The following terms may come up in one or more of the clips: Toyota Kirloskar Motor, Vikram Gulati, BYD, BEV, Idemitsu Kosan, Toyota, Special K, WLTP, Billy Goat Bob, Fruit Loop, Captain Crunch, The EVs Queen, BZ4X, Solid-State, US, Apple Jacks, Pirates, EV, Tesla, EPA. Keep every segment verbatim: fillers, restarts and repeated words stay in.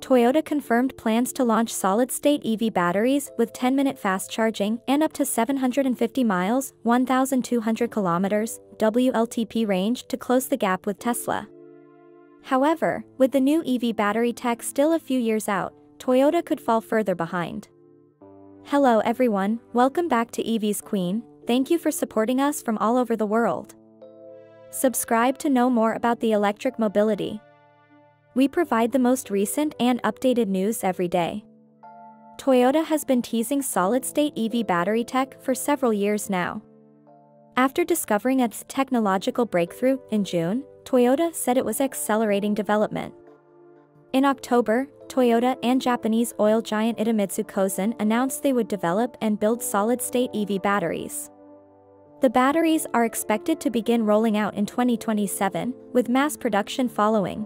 Toyota confirmed plans to launch solid-state E V batteries with ten minute fast charging and up to seven hundred fifty miles, one thousand two hundred kilometers, W L T P range to close the gap with Tesla. However, with the new E V battery tech still a few years out, Toyota could fall further behind. Hello everyone, welcome back to E V's Queen, thank you for supporting us from all over the world. Subscribe to know more about the electric mobility. We provide the most recent and updated news every day. Toyota has been teasing solid-state E V battery tech for several years now. After discovering its technological breakthrough in June, Toyota said it was accelerating development. In October, Toyota and Japanese oil giant Idemitsu Kosan announced they would develop and build solid-state E V batteries. The batteries are expected to begin rolling out in twenty twenty-seven, with mass production following.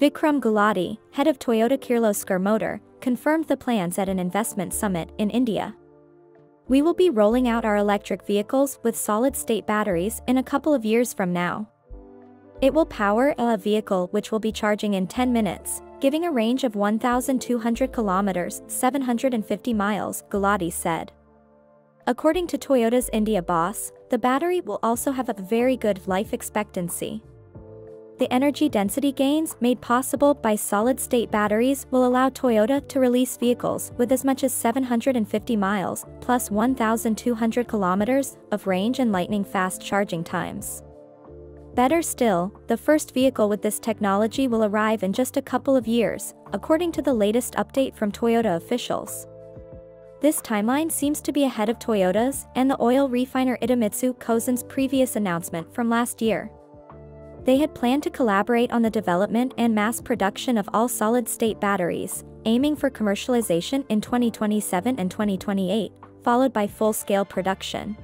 Vikram Gulati, head of Toyota Kirloskar Motor, confirmed the plans at an investment summit in India. We will be rolling out our electric vehicles with solid-state batteries in a couple of years from now. It will power a vehicle which will be charging in ten minutes, giving a range of one thousand two hundred kilometers, seven hundred fifty miles, Gulati said. According to Toyota's India boss, the battery will also have a very good life expectancy. The energy density gains made possible by solid-state batteries will allow Toyota to release vehicles with as much as seven hundred fifty miles, plus one thousand two hundred kilometers, of range and lightning-fast charging times. Better still, the first vehicle with this technology will arrive in just a couple of years, according to the latest update from Toyota officials. This timeline seems to be ahead of Toyota's and the oil refiner Idemitsu Kosan's previous announcement from last year. They had planned to collaborate on the development and mass production of all solid-state batteries, aiming for commercialization in twenty twenty-seven and twenty twenty-eight, followed by full-scale production.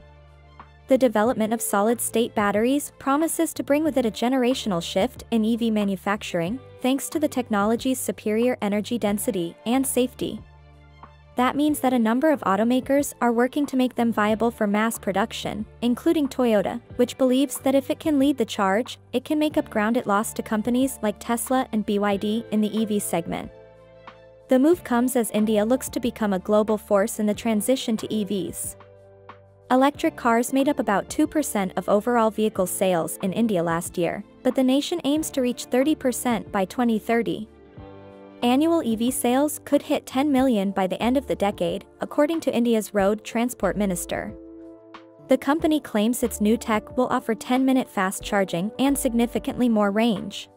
The development of solid-state batteries promises to bring with it a generational shift in E V manufacturing, thanks to the technology's superior energy density and safety. That means that a number of automakers are working to make them viable for mass production, including Toyota, which believes that if it can lead the charge, it can make up ground it lost to companies like Tesla and B Y D in the E V segment. The move comes as India looks to become a global force in the transition to E Vs. Electric cars made up about two percent of overall vehicle sales in India last year, but the nation aims to reach thirty percent by twenty thirty. Annual E V sales could hit ten million by the end of the decade, according to India's road transport minister. The company claims its new tech will offer ten minute fast charging and significantly more range.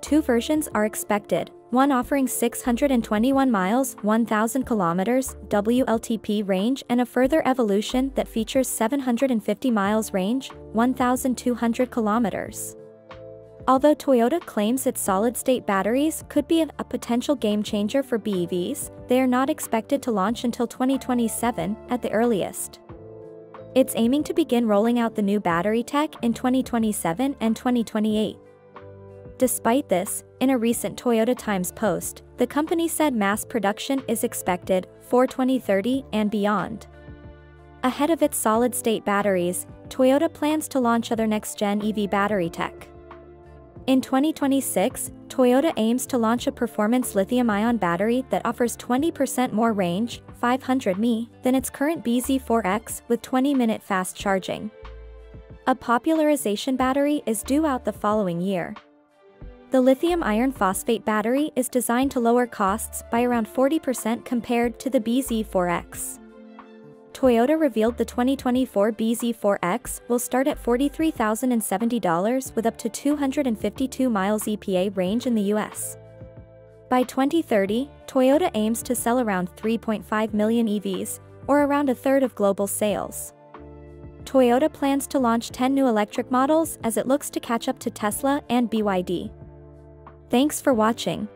Two versions are expected, one offering six hundred twenty-one miles, one thousand kilometers, W L T P range and a further evolution that features seven hundred fifty miles range, one thousand two hundred kilometers. Although Toyota claims its solid-state batteries could be a potential game-changer for B E Vs, they are not expected to launch until twenty twenty-seven at the earliest. It's aiming to begin rolling out the new battery tech in twenty twenty-seven and twenty twenty-eight. Despite this, in a recent Toyota Times post, the company said mass production is expected for twenty thirty and beyond. Ahead of its solid-state batteries, Toyota plans to launch other next-gen E V battery tech. In twenty twenty-six, Toyota aims to launch a performance lithium-ion battery that offers twenty percent more range, five hundred miles, than its current B Z four X with twenty minute fast charging. A popularization battery is due out the following year. The lithium iron phosphate battery is designed to lower costs by around forty percent compared to the B Z four X. Toyota revealed the twenty twenty-four B Z four X will start at forty-three thousand seventy dollars with up to two hundred fifty-two miles E P A range in the U S. By twenty thirty, Toyota aims to sell around three point five million E Vs, or around a third of global sales. Toyota plans to launch ten new electric models as it looks to catch up to Tesla and B Y D. Thanks for watching.